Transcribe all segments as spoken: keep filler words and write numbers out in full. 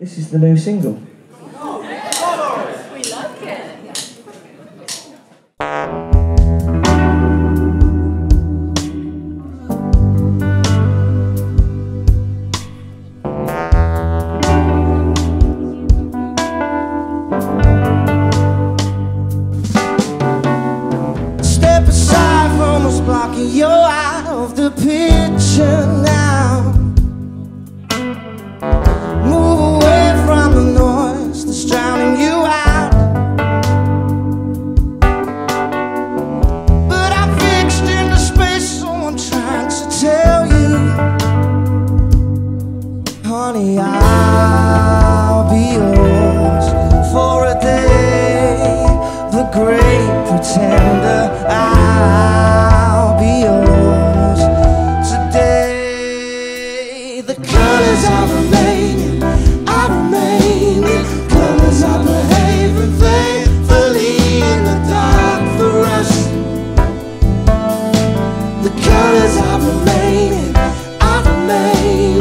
This is the new single. Colours! We like it! Step aside from what's blocking you out of the picture now. Honey, I'll be yours for a day, the great pretender. I'll be yours today. The colours I remain, I remain. Colours I behave and faithfully in the dark for us. The colours I remain, I remain.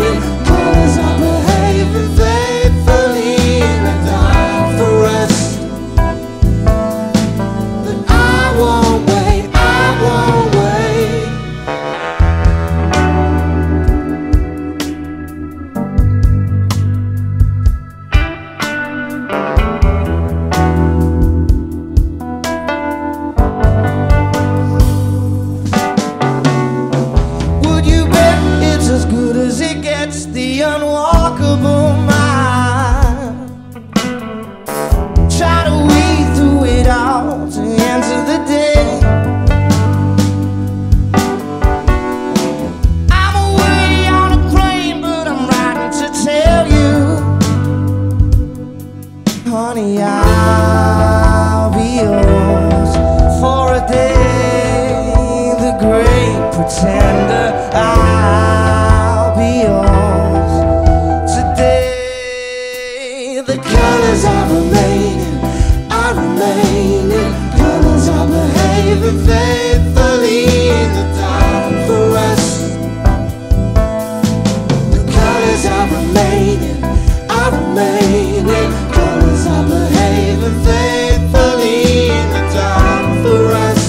The unwalkable mind, try to weed through it all to answer the day. I'm away on a plane, but I'm writing to tell you, honey, I'll be yours for a day, the great pretender. I'll be yours. The colours I remain, I remain. Colours I behave and faithfully in the dark for us. The colours I remain, I remain. Colours I behave and faithfully in the dark for us.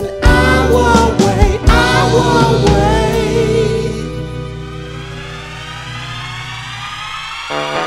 And I won't wait, I won't wait. All right.